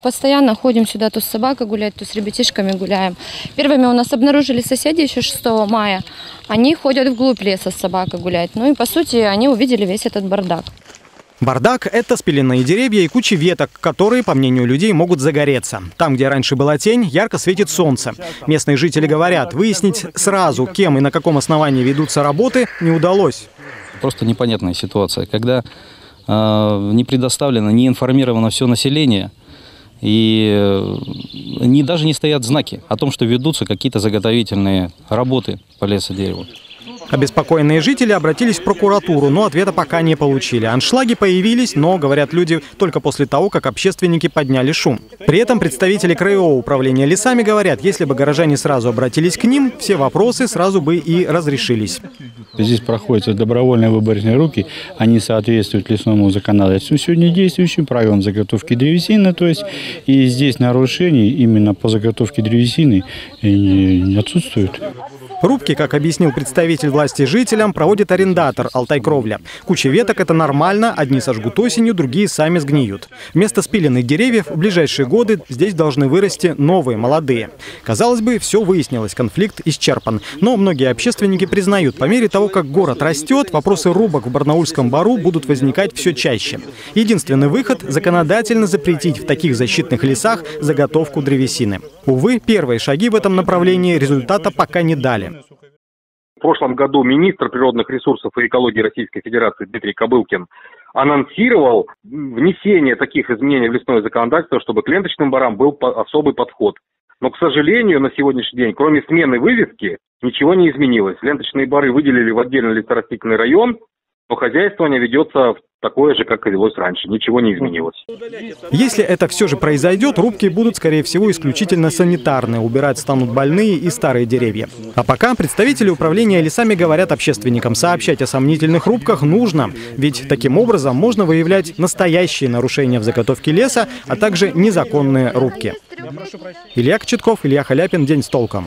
Постоянно ходим сюда, то с собакой гулять, то с ребятишками гуляем. Первыми у нас обнаружили соседи еще 6 мая. Они ходят вглубь леса с собакой гулять. Ну и по сути они увидели весь этот бардак. Бардак – это спиленные деревья и куча веток, которые, по мнению людей, могут загореться. Там, где раньше была тень, ярко светит солнце. Местные жители говорят, выяснить сразу, кем и на каком основании ведутся работы, не удалось. Просто непонятная ситуация, когда не предоставлено, не информировано все население, и даже не стоят знаки о том, что ведутся какие-то заготовительные работы по лесодереву. Обеспокоенные жители обратились в прокуратуру, но ответа пока не получили. Аншлаги появились, но, говорят люди, только после того, как общественники подняли шум. При этом представители краевого управления лесами говорят, если бы горожане сразу обратились к ним, все вопросы сразу бы и разрешились. Здесь проходят добровольные выборочные руки, они соответствуют лесному законодательству сегодня действующим, правилам заготовки древесины, то есть и здесь нарушений именно по заготовке древесины не отсутствует. Рубки, как объяснил представитель власти жителям, проводит арендатор «Алтай-Кровля». Куча веток – это нормально, одни сожгут осенью, другие сами сгниют. Вместо спиленных деревьев в ближайшие годы здесь должны вырасти новые, молодые. Казалось бы, все выяснилось, конфликт исчерпан. Но многие общественники признают, по мере того, как город растет, вопросы рубок в Барнаульском бору будут возникать все чаще. Единственный выход – законодательно запретить в таких защитных лесах заготовку древесины. Увы, первые шаги в этом направлении результата пока не дали. В прошлом году министр природных ресурсов и экологии Российской Федерации Дмитрий Кобылкин анонсировал внесение таких изменений в лесное законодательство, чтобы к ленточным борам был особый подход. Но, к сожалению, на сегодняшний день, кроме смены вывески, ничего не изменилось. Ленточные боры выделили в отдельный лесорастительный район, но хозяйствование ведется в такое же, как и велось раньше. Ничего не изменилось. Если это все же произойдет, рубки будут, скорее всего, исключительно санитарные. Убирать станут больные и старые деревья. А пока представители управления лесами говорят общественникам, сообщать о сомнительных рубках нужно. Ведь таким образом можно выявлять настоящие нарушения в заготовке леса, а также незаконные рубки. Илья Кочетков, Илья Халяпин. День с толком.